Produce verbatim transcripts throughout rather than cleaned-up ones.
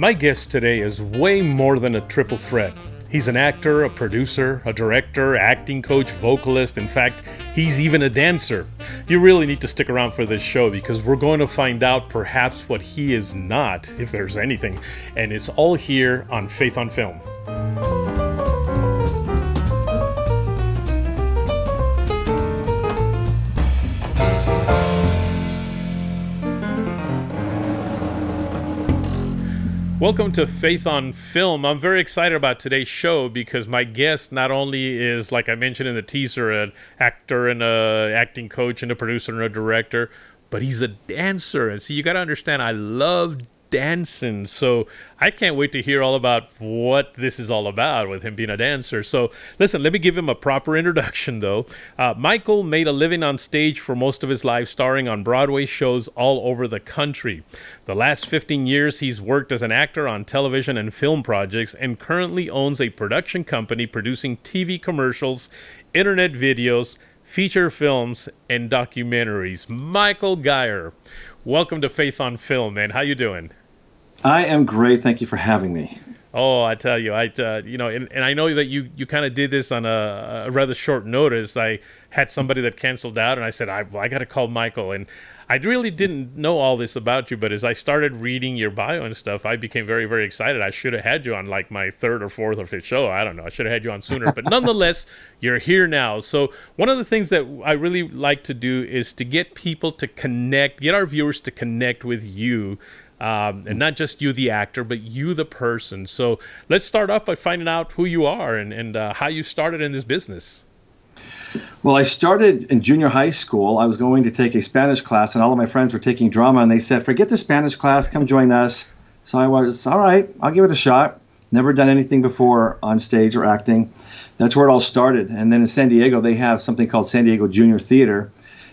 My guest today is way more than a triple threat. He's an actor, a producer, a director, acting coach, vocalist. In fact, he's even a dancer. You really need to stick around for this show because we're going to find out perhaps what he is not, if there's anything. And it's all here on Faith on Film. Welcome to Faith on Film. I'm very excited about today's show because my guest not only is, like I mentioned in the teaser, an actor and a acting coach and a producer and a director, but he's a dancer. And see, you got to understand, I love dancing. So I can't wait to hear all about what this is all about with him being a dancer. So listen, let me give him a proper introduction, though. Uh, Michael made a living on stage for most of his life, starring on Broadway shows all over the country. The last fifteen years, he's worked as an actor on television and film projects and currently owns a production company producing T V commercials, internet videos, feature films, and documentaries. Michael Gier, welcome to Faith on Film, man. How you doing? I am great. Thank you for having me. Oh, I tell you, I uh, you know, and, and I know that you you kind of did this on a, a rather short notice. I had somebody that canceled out, and I said, I well, I got to call Michael. And I really didn't know all this about you, but as I started reading your bio and stuff, I became very, very excited. I should have had you on like my third or fourth or fifth show. I don't know. I should have had you on sooner. But nonetheless, you're here now. So one of the things that I really like to do is to get people to connect, get our viewers to connect with you. Um, and not just you, the actor, but you, the person. So let's start off by finding out who you are and, and uh, how you started in this business. Well, I started in junior high school. I was going to take a Spanish class, and all of my friends were taking drama, and they said, forget the Spanish class, come join us. So I was, all right, I'll give it a shot. Never done anything before on stage or acting. That's where it all started. And then in San Diego, they have something called San Diego Junior Theater,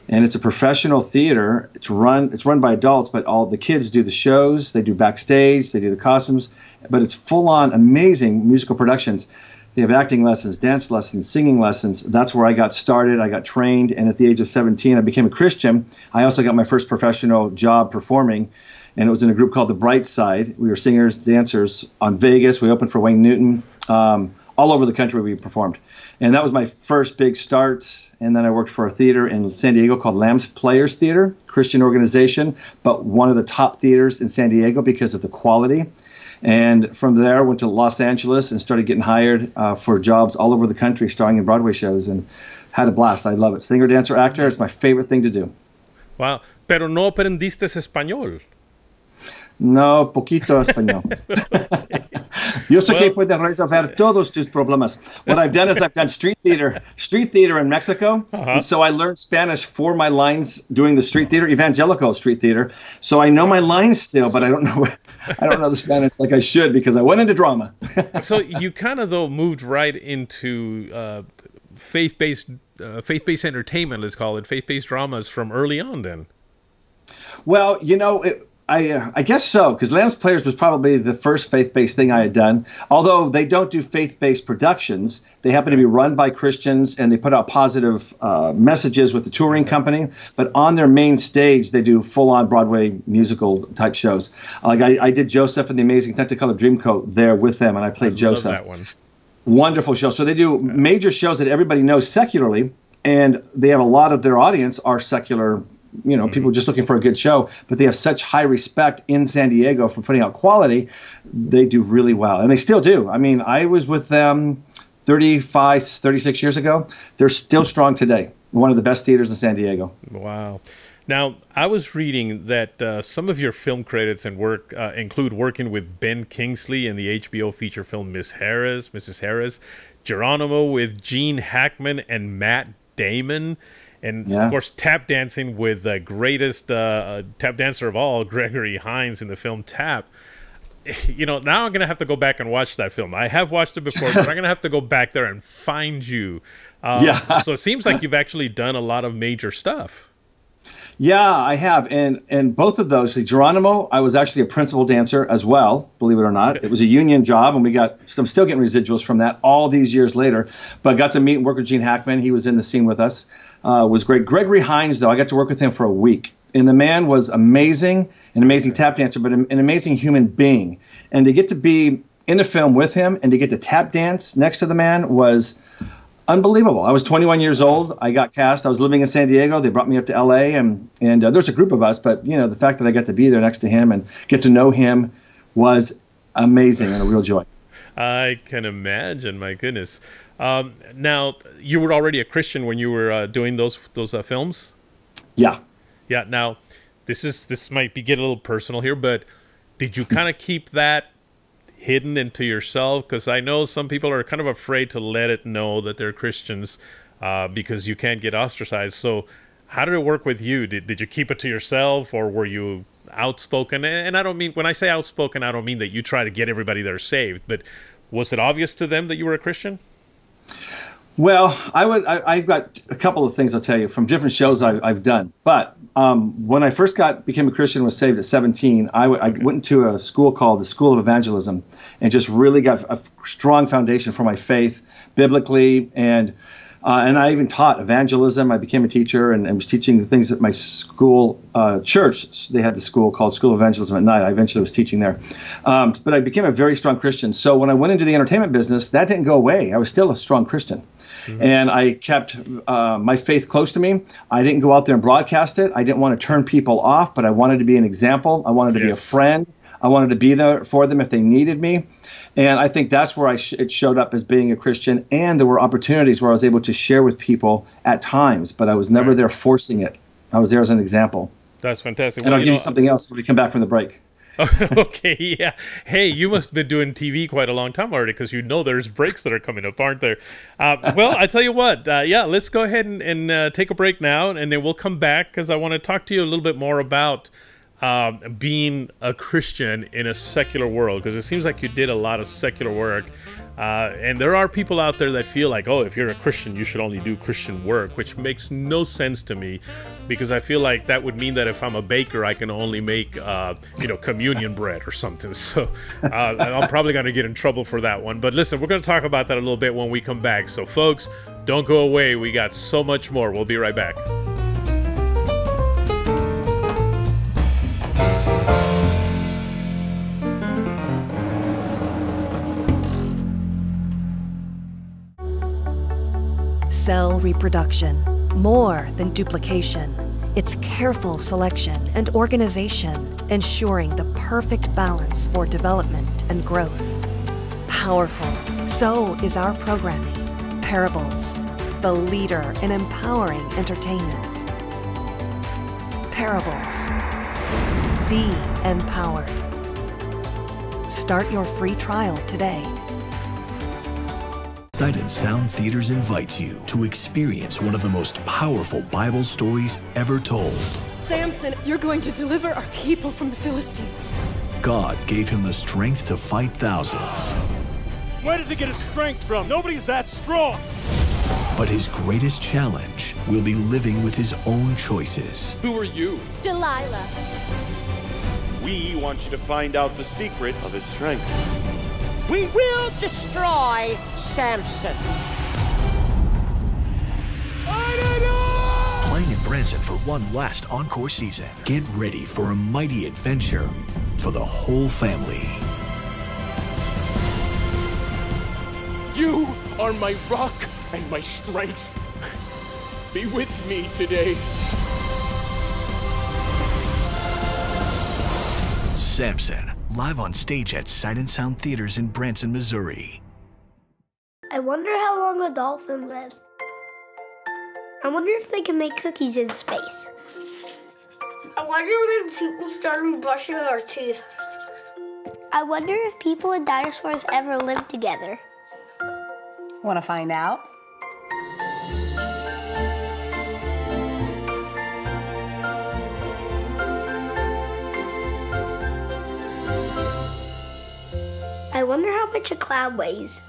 and it's a professional theater. It's run, it's run by adults, but all the kids do the shows, they do backstage, they do the costumes, but it's full-on amazing musical productions. They have acting lessons, dance lessons, singing lessons. That's where I got started. I got trained, and at the age of seventeen, I became a Christian. I also got my first professional job performing, and it was in a group called The Bright Side. We were singers, dancers on Vegas. We opened for Wayne Newton. Um, all over the country we performed. And that was my first big start. And then I worked for a theater in San Diego called Lamb's Players Theater, Christian organization, but one of the top theaters in San Diego because of the quality. And from there, I went to Los Angeles and started getting hired uh, for jobs all over the country, starring in Broadway shows, and had a blast. I love it. Singer, dancer, actor, it's my favorite thing to do. Wow. Pero no aprendiste español. No, poquito español. Yo sé que puedo resolver todos tus problemas. What I've done is I've done street theater, street theater in Mexico. Uh-huh. And so I learned Spanish for my lines doing the street theater, evangelical street theater. So I know my lines still, but I don't know I don't know the Spanish like I should because I went into drama. So you kind of though moved right into uh, faith-based uh, faith-based entertainment, let's call it, faith-based dramas from early on then. Well, you know, it, I, uh, I guess so, because Lamb's Players was probably the first faith-based thing I had done. Although they don't do faith-based productions, they happen to be run by Christians, and they put out positive uh, messages with the touring company. But on their main stage, they do full-on Broadway musical-type shows. Like I, I did Joseph and the Amazing Technicolor Dreamcoat there with them, and I played I Joseph. Love that one. Wonderful show. So they do yeah. major shows that everybody knows secularly, and they have a lot of their audience are secular. You know, people just looking for a good show, but they have such high respect in San Diego for putting out quality. They do really well, and they still do. I mean, I was with them thirty-five, thirty-six years ago. They're still strong today. One of the best theaters in San Diego. Wow. Now, I was reading that uh, some of your film credits and work uh, include working with Ben Kingsley in the H B O feature film Miss Harris, Missus Harris, Geronimo with Gene Hackman and Matt Damon. And, yeah. of course, tap dancing with the greatest uh, tap dancer of all, Gregory Hines, in the film Tap. You know, now I'm going to have to go back and watch that film. I have watched it before, but I'm going to have to go back there and find you. Um, yeah. So it seems like you've actually done a lot of major stuff. Yeah, I have. And and both of those, see, Geronimo, I was actually a principal dancer as well, believe it or not. It was a union job, and we got some still getting residuals from that all these years later. But I got to meet and work with Gene Hackman. He was in the scene with us. Uh, was great. Gregory Hines, though, I got to work with him for a week. And the man was amazing, an amazing tap dancer, but an amazing human being. And to get to be in the film with him and to get to tap dance next to the man was unbelievable. I was twenty-one years old. I got cast. I was living in San Diego. They brought me up to L A, and, and uh, there's a group of us, but you know, the fact that I got to be there next to him and get to know him was amazing and a real joy. I can imagine. My goodness. Um, now, you were already a Christian when you were uh, doing those those uh, films? Yeah. Yeah. Now, this is this might be getting a little personal here, but did you kind of keep that hidden into yourself? Because I know some people are kind of afraid to let it know that they're Christians uh, because you can't get ostracized. So how did it work with you? Did, did you keep it to yourself, or were you outspoken? And I don't mean, when I say outspoken, I don't mean that you try to get everybody that are saved, but was it obvious to them that you were a Christian? Well, I would, I, I've got a couple of things I'll tell you from different shows I've, I've done. But um, when I first got became a Christian, was saved at seventeen, I, w I went into a school called the School of Evangelism and just really got a strong foundation for my faith biblically. And uh, and I even taught evangelism. I became a teacher and, and was teaching the things at my school uh, church. They had the school called School of Evangelism at night. I eventually was teaching there. Um, but I became a very strong Christian. So when I went into the entertainment business, that didn't go away. I was still a strong Christian. Mm-hmm. And I kept uh, my faith close to me. I didn't go out there and broadcast it. I didn't want to turn people off, but I wanted to be an example. I wanted to yes. be a friend. I wanted to be there for them if they needed me. And I think that's where I sh it showed up as being a Christian. And there were opportunities where I was able to share with people at times, but I was never right. there forcing it. I was there as an example. That's fantastic. And well, I'll you give know, you something else when we come back from the break. Okay, yeah. Hey, you must have been doing T V quite a long time already, because you know there's breaks that are coming up, aren't there? Uh, well, I tell you what, uh, yeah, let's go ahead and, and uh, take a break now, and then we'll come back, because I want to talk to you a little bit more about um, being a Christian in a secular world, because it seems like you did a lot of secular work. Uh, and there are people out there that feel like, oh, if you're a Christian, you should only do Christian work, which makes no sense to me, because I feel like that would mean that if I'm a baker, I can only make, uh, you know, communion bread or something. So uh, I'm probably going to get in trouble for that one. But listen, we're going to talk about that a little bit when we come back. So folks, don't go away. We got so much more. We'll be right back. Cell reproduction, more than duplication. It's careful selection and organization, ensuring the perfect balance for development and growth. Powerful, so is our programming. Parables, the leader in empowering entertainment. Parables, be empowered. Start your free trial today. Sight and Sound Theatres invites you to experience one of the most powerful Bible stories ever told. Samson, you're going to deliver our people from the Philistines. God gave him the strength to fight thousands. Where does he get his strength from? Nobody's that strong. But his greatest challenge will be living with his own choices. Who are you? Delilah. We want you to find out the secret of his strength. We will destroy Samson. Playing in Branson for one last encore season. Get ready for a mighty adventure for the whole family. You are my rock and my strength. Be with me today. Samson. Live on stage at Sight and Sound Theaters in Branson, Missouri. I wonder how long a dolphin lives. I wonder if they can make cookies in space. I wonder when people started brushing our teeth. I wonder if people and dinosaurs ever lived together. Want to find out? I wonder how much a cloud weighs.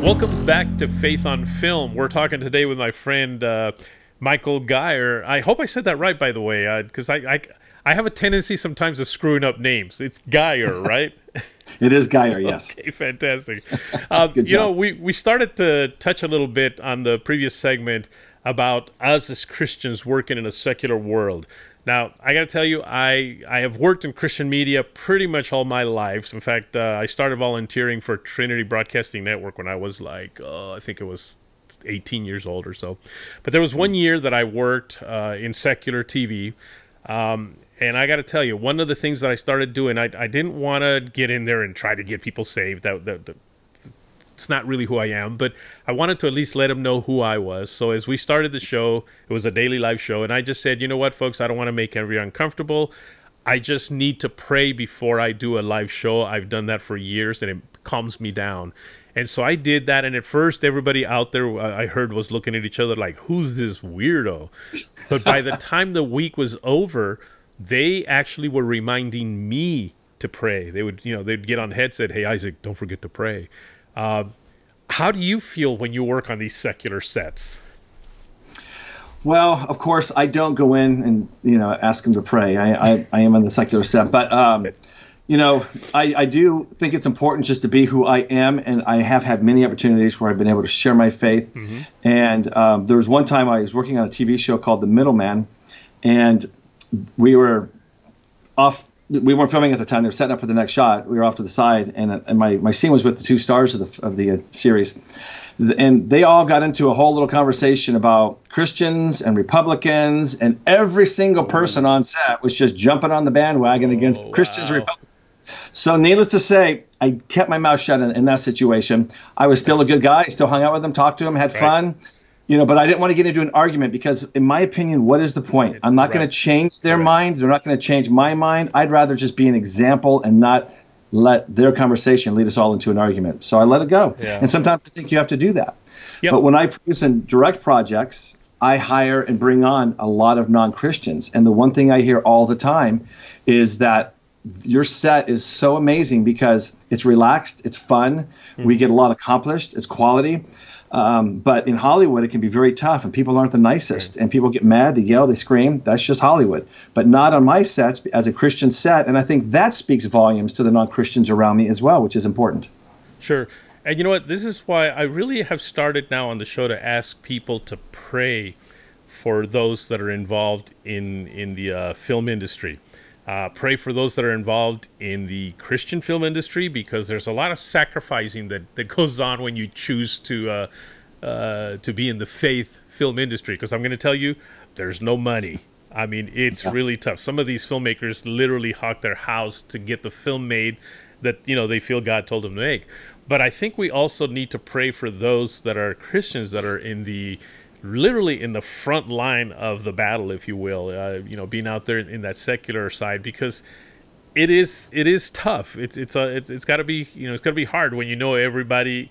Welcome back to Faith on Film. We're talking today with my friend uh, Michael Gier. I hope I said that right, by the way, because uh, I, I I have a tendency sometimes of screwing up names. It's Gier, right? It is Gier, yes. Okay, fantastic. Um, you know, we, we started to touch a little bit on the previous segment about us as Christians working in a secular world. Now, I got to tell you, I, I have worked in Christian media pretty much all my life. In fact, uh, I started volunteering for Trinity Broadcasting Network when I was like, uh, I think it was eighteen years old or so. But there was one year that I worked uh, in secular T V. Um, and I got to tell you, one of the things that I started doing, I, I didn't want to get in there and try to get people saved. That, that, that, it's not really who I am, but I wanted to at least let them know who I was. So as we started the show, it was a daily live show. And I just said, you know what, folks, I don't want to make everyone uncomfortable. I just need to pray before I do a live show. I've done that for years and it calms me down. And so I did that. And at first, everybody out there I heard was looking at each other like, who's this weirdo? But by the time the week was over, they actually were reminding me to pray. They would, you know, they'd get on headset, hey, Isaac, don't forget to pray. Uh, how do you feel when you work on these secular sets? Well, of course, I don't go in and, you know, ask them to pray. I, I, I am on the secular set. But, um, you know, I, I do think it's important just to be who I am. And I have had many opportunities where I've been able to share my faith. Mm-hmm. And um, there was one time I was working on a T V show called The Middleman. And we were off. We weren't filming at the time. They were setting up for the next shot. We were off to the side, and, and my, my scene was with the two stars of the of the uh, series. And they all got into a whole little conversation about Christians and Republicans, and every single person on set was just jumping on the bandwagon oh, against Christians wow. and Republicans. So needless to say, I kept my mouth shut in, in that situation. I was still a good guy. I still hung out with them, talked to them, had right. fun. You know, but I didn't want to get into an argument because, in my opinion, what is the point? I'm not right. going to change their right. mind. They're not going to change my mind. I'd rather just be an example and not let their conversation lead us all into an argument. So I let it go. Yeah. And sometimes I think you have to do that. Yep. But when I produce and direct projects, I hire and bring on a lot of non-Christians. And the one thing I hear all the time is that your set is so amazing because it's relaxed, it's fun, mm. we get a lot accomplished, it's quality. Um, but in Hollywood, it can be very tough, and people aren't the nicest, and people get mad, they yell, they scream. That's just Hollywood. But not on my sets as a Christian set, and I think that speaks volumes to the non-Christians around me as well, which is important. Sure. And you know what? This is why I really have started now on the show to ask people to pray for those that are involved in, in the uh, film industry. Uh, pray for those that are involved in the Christian film industry, because there's a lot of sacrificing that, that goes on when you choose to uh, uh, to be in the faith film industry. Because I'm going to tell you, there's no money. I mean, it's yeah. really tough. Some of these filmmakers literally hawk their house to get the film made that, you know, they feel God told them to make. But I think we also need to pray for those that are Christians that are in the literally in the front line of the battle, if you will, uh, you know, being out there in that secular side, because it is it is tough. It's it's a it's, it's got to be you know it's got to be hard when you know everybody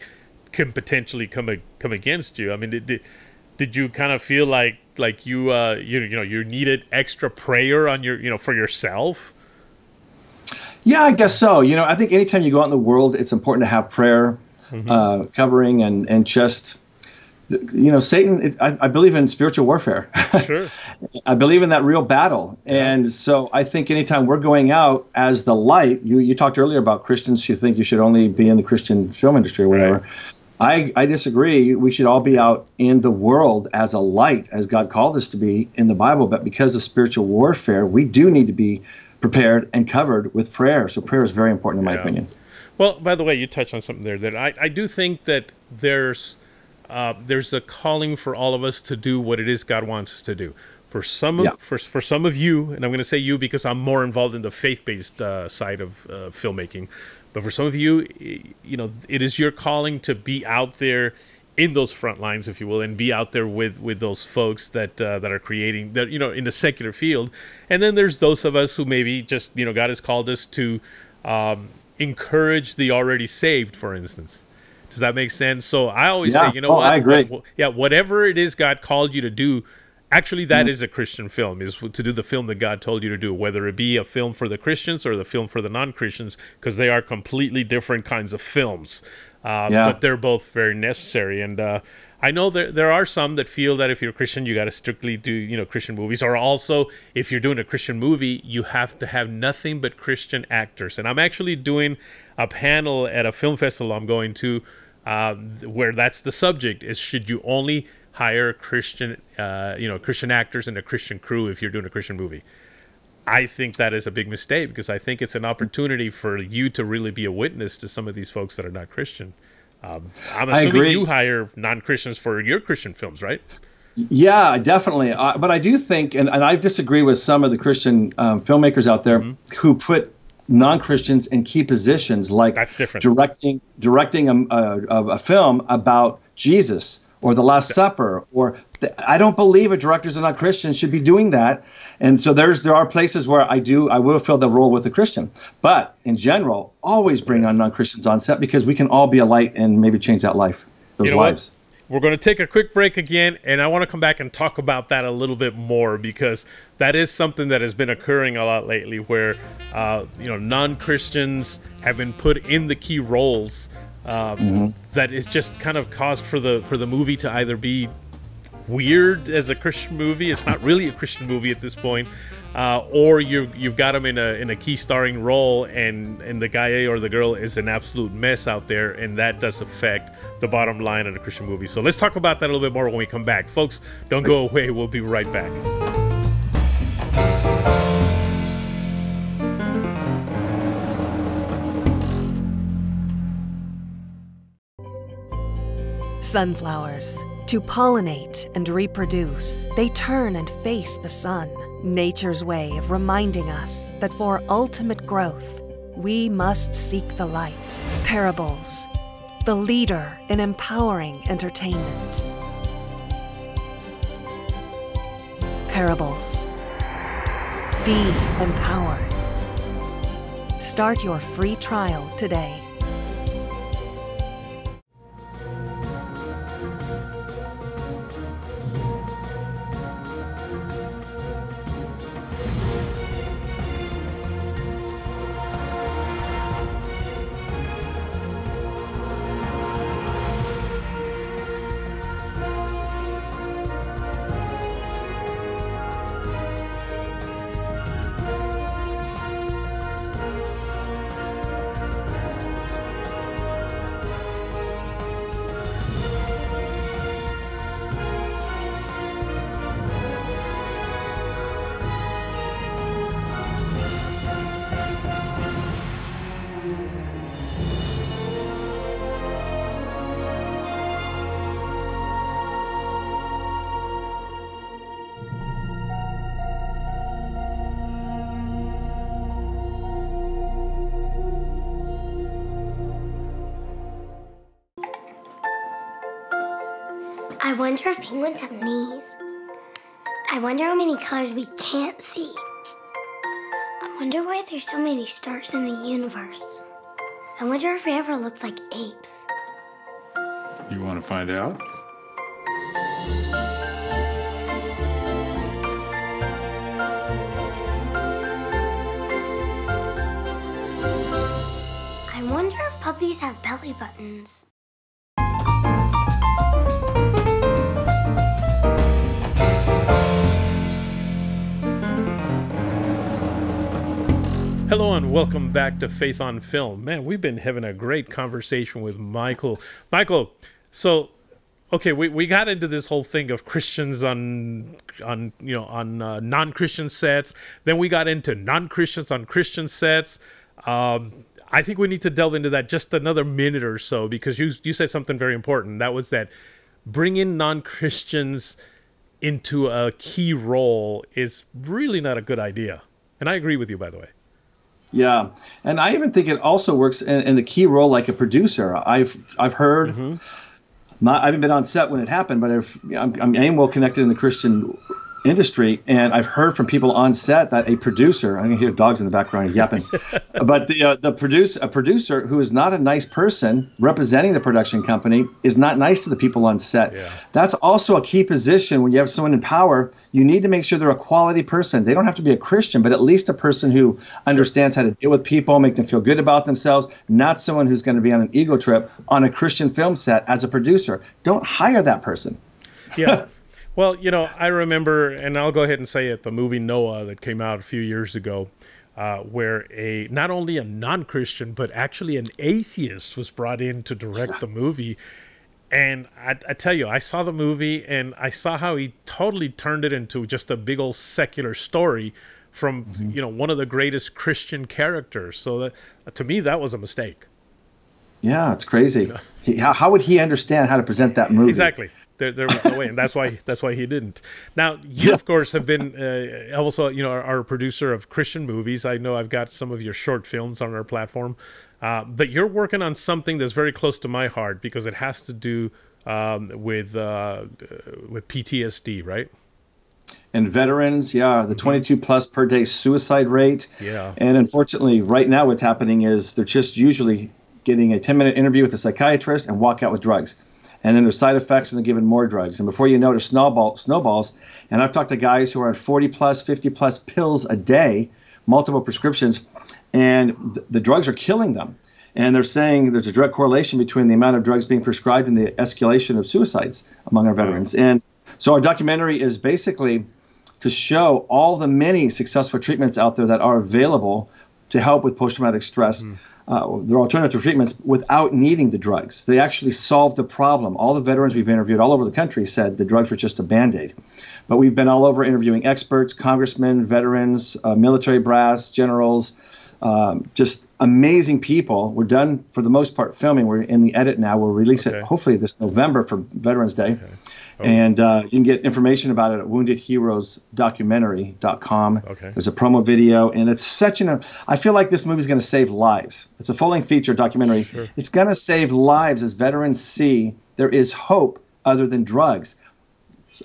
can potentially come a, come against you. I mean, did did you kind of feel like like you uh, you you know you needed extra prayer on your you know for yourself? Yeah, I guess so. You know, I think anytime you go out in the world, it's important to have prayer mm-hmm. uh, covering and and just. You know, Satan, it, I, I believe in spiritual warfare. Sure. I believe in that real battle. And so I think anytime we're going out as the light, you, you talked earlier about Christians who think you should only be in the Christian film industry or whatever. Right. I, I disagree. We should all be out in the world as a light, as God called us to be in the Bible. But because of spiritual warfare, we do need to be prepared and covered with prayer. So prayer is very important in my yeah. opinion. Well, by the way, you touched on something there that I, I do think that there's... Uh, there's a calling for all of us to do what it is God wants us to do. For some of, yeah. for, for some of you, and I'm going to say you because I'm more involved in the faith-based uh, side of uh, filmmaking, but for some of you, you know, it is your calling to be out there in those front lines, if you will, and be out there with, with those folks that uh, that are creating, that you know, in the secular field. And then there's those of us who maybe just, you know, God has called us to um, encourage the already saved, for instance. Does that make sense? So I always yeah. say, you know oh, what? I agree. Yeah, whatever it is God called you to do, actually that mm-hmm. is a Christian film, is to do the film that God told you to do, whether it be a film for the Christians or the film for the non-Christians, because they are completely different kinds of films. Um, yeah. But they're both very necessary. And uh, I know there, there are some that feel that if you're Christian, you got to strictly do, you know, Christian movies. Or also, if you're doing a Christian movie, you have to have nothing but Christian actors. And I'm actually doing a panel at a film festival I'm going to uh, where that's the subject, is should you only hire Christian, uh, you know, Christian actors and a Christian crew if you're doing a Christian movie. I think that is a big mistake, because I think it's an opportunity for you to really be a witness to some of these folks that are not Christian. Um, I'm assuming you hire non-Christians for your Christian films, right? Yeah, definitely. Uh, but I do think, and, and I disagree with some of the Christian um, filmmakers out there mm-hmm. who put non-Christians in key positions, like That's different. directing directing a, a, a film about Jesus or the Last okay. Supper, or the, I don't believe a directors are not Christians should be doing that. And so there's there are places where I do I will fill the role with a Christian, but in general, always bring on non-Christians on set, because we can all be a light and maybe change that life, those you know lives. What? We're going to take a quick break again, and I want to come back and talk about that a little bit more, because that is something that has been occurring a lot lately, where uh, you know non-Christians have been put in the key roles um, mm-hmm. that is just kind of caused for the for the movie to either be weird as a Christian movie. It's not really a Christian movie at this point, uh, or you you've got him in a in a key starring role, and and the guy or the girl is an absolute mess out there, and that does affect the bottom line of a Christian movie. So let's talk about that a little bit more when we come back, folks. Don't go away. We'll be right back. Sunflowers. To pollinate and reproduce, they turn and face the sun, nature's way of reminding us that for ultimate growth, we must seek the light. Parables, the leader in empowering entertainment. Parables, be empowered. Start your free trial today. I wonder if penguins have knees. I wonder how many colors we can't see. I wonder why there's so many stars in the universe. I wonder if we ever looked like apes. You want to find out? I wonder if puppies have belly buttons. Hello and welcome back to Faith on Film. Man, we've been having a great conversation with Michael. Michael, so okay, we, we got into this whole thing of Christians on on you know on uh, non-Christian sets. Then we got into non-Christians on Christian sets. Um, I think we need to delve into that just another minute or so, because you you said something very important. That was that bringing non-Christians into a key role is really not a good idea, and I agree with you, by the way. Yeah, and I even think it also works in, in the key role, like a producer. I've I've heard, mm-hmm. not, I haven't been on set when it happened, but I've, I'm, I'm well connected in the Christian industry, and I've heard from people on set that a producer, I can hear dogs in the background yapping, but the uh, the produce a producer who is not a nice person representing the production company is not nice to the people on set. Yeah. That's also a key position when you have someone in power. You need to make sure they're a quality person. They don't have to be a Christian, but at least a person who understands how to deal with people, make them feel good about themselves, not someone who's going to be on an ego trip on a Christian film set as a producer. Don't hire that person. Yeah. Well, you know, I remember, and I'll go ahead and say it, the movie Noah that came out a few years ago, uh, where a not only a non-Christian, but actually an atheist was brought in to direct the movie. And I, I tell you, I saw the movie and I saw how he totally turned it into just a big old secular story from, mm-hmm. you know, one of the greatest Christian characters. So that, to me, that was a mistake. Yeah, it's crazy. You know? he, how, how would he understand how to present that movie? Exactly. There, there was no way, and that's why that's why he didn't. Now, you, yeah. of course, have been uh, also, you know, are, are a producer of Christian movies. I know I've got some of your short films on our platform, uh, but you're working on something that's very close to my heart because it has to do um, with uh, with P T S D, right? And veterans, yeah, the twenty-two plus per day suicide rate. Yeah. And unfortunately, right now what's happening is they're just usually getting a ten-minute interview with a psychiatrist and walk out with drugs. And then there's side effects, and they're given more drugs. And before you know it, snowball, snowballs. And I've talked to guys who are on forty plus, fifty plus pills a day, multiple prescriptions, and th the drugs are killing them. And they're saying there's a direct correlation between the amount of drugs being prescribed and the escalation of suicides among our veterans. And so our documentary is basically to show all the many successful treatments out there that are available to help with post-traumatic stress. Mm. Uh, their alternative treatments without needing the drugs. They actually solved the problem. All the veterans we've interviewed all over the country said the drugs were just a Band-Aid. But we've been all over interviewing experts, congressmen, veterans, uh, military brass, generals, um, just amazing people. We're done, for the most part, filming. We're in the edit now. We'll release okay. it hopefully this November for Veterans Day. Okay. Oh. And uh, you can get information about it at wounded heroes documentary dot com. Okay. There's a promo video, and it's such an – I feel like this movie is going to save lives. It's a full-length feature documentary. Sure. It's going to save lives as veterans see there is hope other than drugs,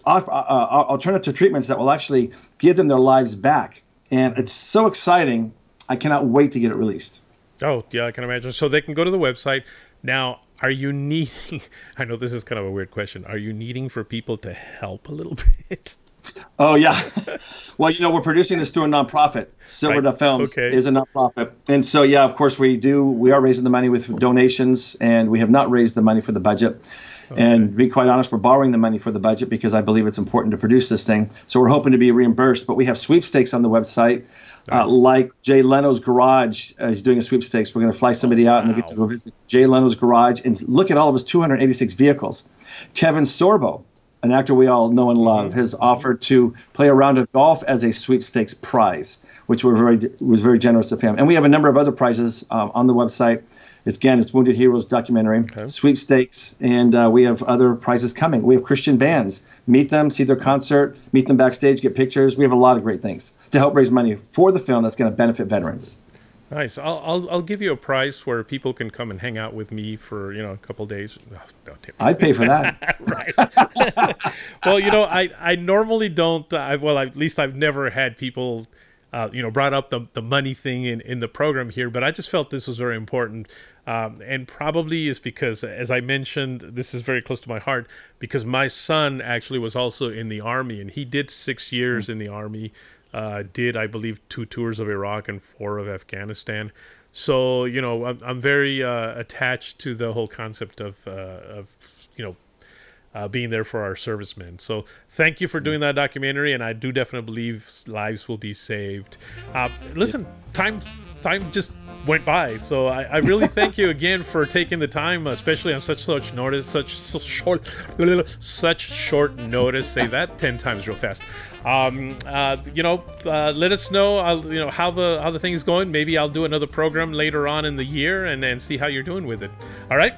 off, uh, alternative treatments that will actually give them their lives back. And it's so exciting. I cannot wait to get it released. Oh, yeah, I can imagine. So they can go to the website. Now, are you needing, I know this is kind of a weird question, are you needing for people to help a little bit? Oh, yeah. Well, you know, we're producing this through a nonprofit. Silver right. Films okay. is a nonprofit. And so, yeah, of course, we do. We are raising the money with donations, and we have not raised the money for the budget. Okay. And to be quite honest, we're borrowing the money for the budget because I believe it's important to produce this thing. So we're hoping to be reimbursed. But we have sweepstakes on the website. Nice. Uh, like Jay Leno's Garage uh, is doing a sweepstakes. We're going to fly somebody out, wow. and they get to go visit Jay Leno's Garage and look at all of his two hundred eighty-six vehicles. Kevin Sorbo, an actor we all know and love, has offered to play a round of golf as a sweepstakes prize, which were very, was very generous of him. And we have a number of other prizes um, on the website. It's, again, it's Wounded Heroes Documentary, okay. sweepstakes, and uh, we have other prizes coming. We have Christian bands. Meet them, see their concert, meet them backstage, get pictures. We have a lot of great things to help raise money for the film that's going to benefit veterans. Nice. I'll, I'll I'll give you a price where people can come and hang out with me for, you know, a couple of days. Oh, don't do I'd pay for that. Right. Well, you know, I I normally don't. I, well, I, at least I've never had people, uh, you know, brought up the the money thing in in the program here. But I just felt this was very important, um, and probably is because, as I mentioned, this is very close to my heart because my son actually was also in the Army, and he did six years mm-hmm. in the Army. Uh, did, I believe, two tours of Iraq and four of Afghanistan. So, you know, I'm, I'm very uh, attached to the whole concept of, uh, of you know, uh, being there for our servicemen. So thank you for doing that documentary, and I do definitely believe lives will be saved. Uh, listen, time time just went by, so I, I really thank you again for taking the time, especially on such such notice, such, such short, such short notice. Say that ten times real fast. Um, uh, you know, uh, let us know, uh, you know, how the how the thing is going. Maybe I'll do another program later on in the year and and see how you're doing with it. All right.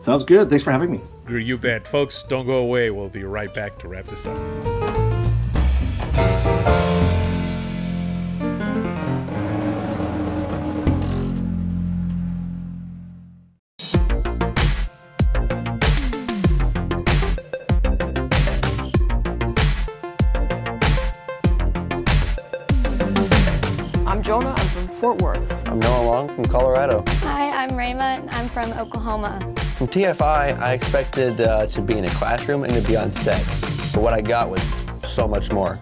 Sounds good. Thanks for having me. You bet. Folks, don't go away. We'll be right back to wrap this up. Jonah. I'm from Fort Worth. I'm Noah Long from Colorado. Hi, I'm Rayma, and I'm from Oklahoma. From T F I, I expected uh, to be in a classroom and to be on set, but what I got was so much more.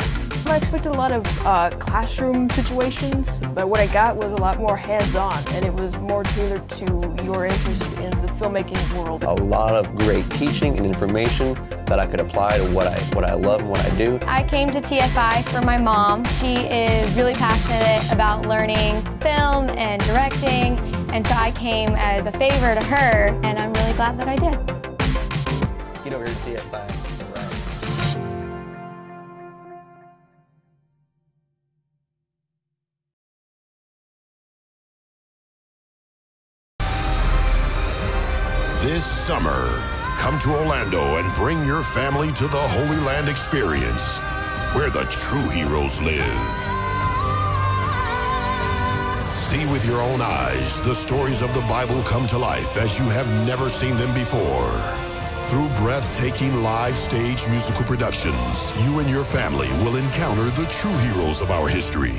I expected a lot of uh, classroom situations, but what I got was a lot more hands-on, and it was more tailored to your interest in the filmmaking world. A lot of great teaching and information that I could apply to what I what I love and what I do. I came to T F I for my mom. She is really passionate about learning film and directing, and so I came as a favor to her, and I'm really glad that I did. You don't hear T F I. This summer, come to Orlando and bring your family to the Holy Land Experience, where the true heroes live. See with your own eyes the stories of the Bible come to life as you have never seen them before. Through breathtaking live stage musical productions, you and your family will encounter the true heroes of our history.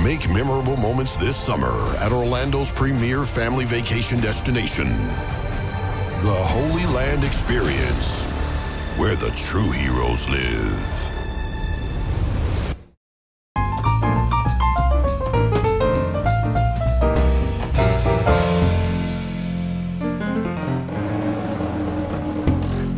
Make memorable moments this summer at Orlando's premier family vacation destination, the Holy Land Experience, where the true heroes live.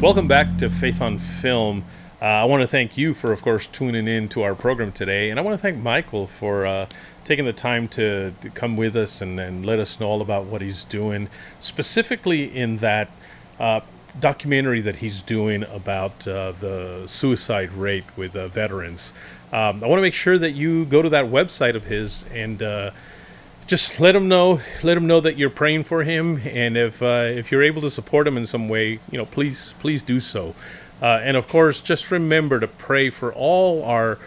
Welcome back to Faith on Film. Uh, I want to thank you for, of course, tuning in to our program today. And I want to thank Michael for uh, taking the time to, to come with us and, and let us know all about what he's doing, specifically in that uh, documentary that he's doing about uh, the suicide rate with uh, veterans. Um, I want to make sure that you go to that website of his and uh, just let him know, let him know that you're praying for him. And if, uh, if you're able to support him in some way, you know, please, please do so. Uh, and, of course, just remember to pray for all our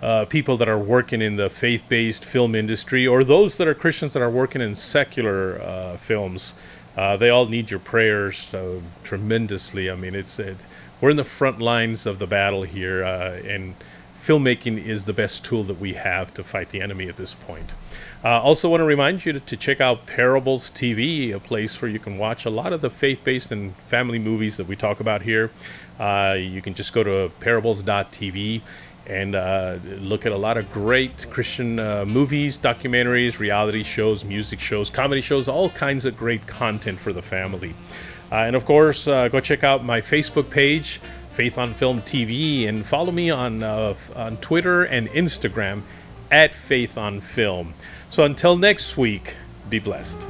uh, people that are working in the faith-based film industry, or those that are Christians that are working in secular uh, films. Uh, they all need your prayers uh, tremendously. I mean, it's it, we're in the front lines of the battle here, uh, and filmmaking is the best tool that we have to fight the enemy at this point. I uh, also want to remind you to, to check out Parables T V, a place where you can watch a lot of the faith-based and family movies that we talk about here. Uh, you can just go to parables dot T V and uh, look at a lot of great Christian uh, movies, documentaries, reality shows, music shows, comedy shows, all kinds of great content for the family. Uh, and of course, uh, go check out my Facebook page, Faith on Film T V, and follow me on, uh, on Twitter and Instagram at Faith on Film. So until next week, be blessed.